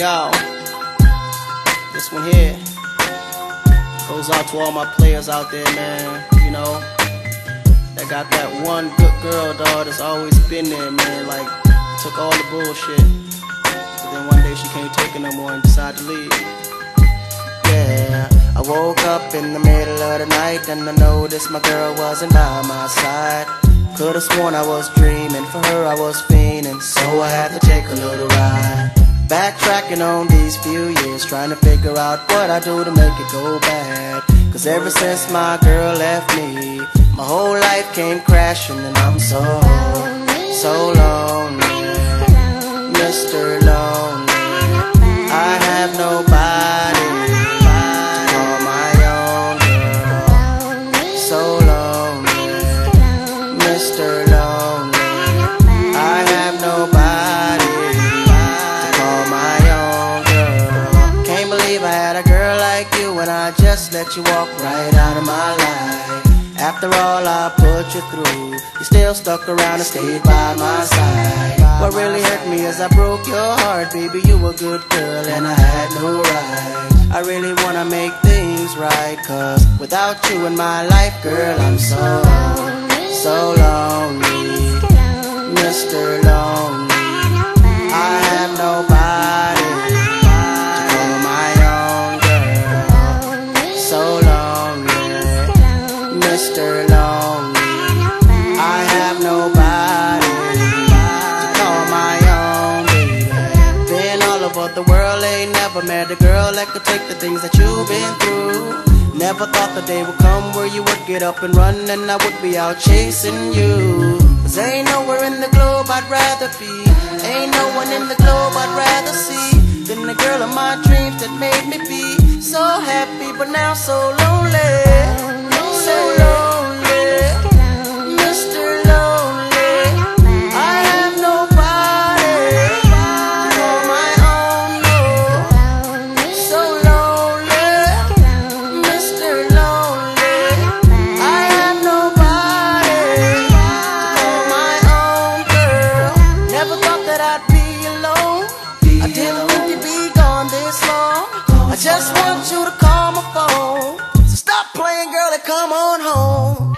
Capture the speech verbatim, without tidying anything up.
Yo, this one here goes out to all my players out there, man, you know, that got that one good girl, dog, that's always been there, man, like, took all the bullshit, but then one day she can't take it no more and decided to leave. Yeah, I woke up in the middle of the night and I noticed my girl wasn't by my side. Could've sworn I was dreaming, for her I was fiending, so I had to take a little ride. Backtracking on these few years, trying to figure out what I do to make it go bad. Cause ever since my girl left me, my whole life came crashing and I'm so, so lonely, Mister Lonely. I have nobody for my own girl, so lonely, Mister Lonely. I have nobody. I just let you walk right out of my life. After all I put you through, you still stuck around and stayed by my side. What really hurt me is I broke your heart. Baby, you a good girl and I had no right. I really wanna make things right, cause without you in my life, girl, I'm so, so lonely, Mister Lonely. I have nobody. Mister Lonely, I have nobody to call my own, baby. Been all over the world, ain't never met a girl that could take the things that you've been through. Never thought the day would come where you would get up and run and I would be out chasing you. Cause ain't nowhere in the globe I'd rather be, ain't no one in the globe I'd rather see than the girl of my dreams that made me be so happy but now so lonely. So lonely, Mister Lonely. I have nobody for my own, no. So lonely, Mister Lonely. I have nobody for my own, girl. Never thought that I'd be alone. I didn't think you'd be gone this long. I just want you to call my phone. Stop playing, girl, and come on home.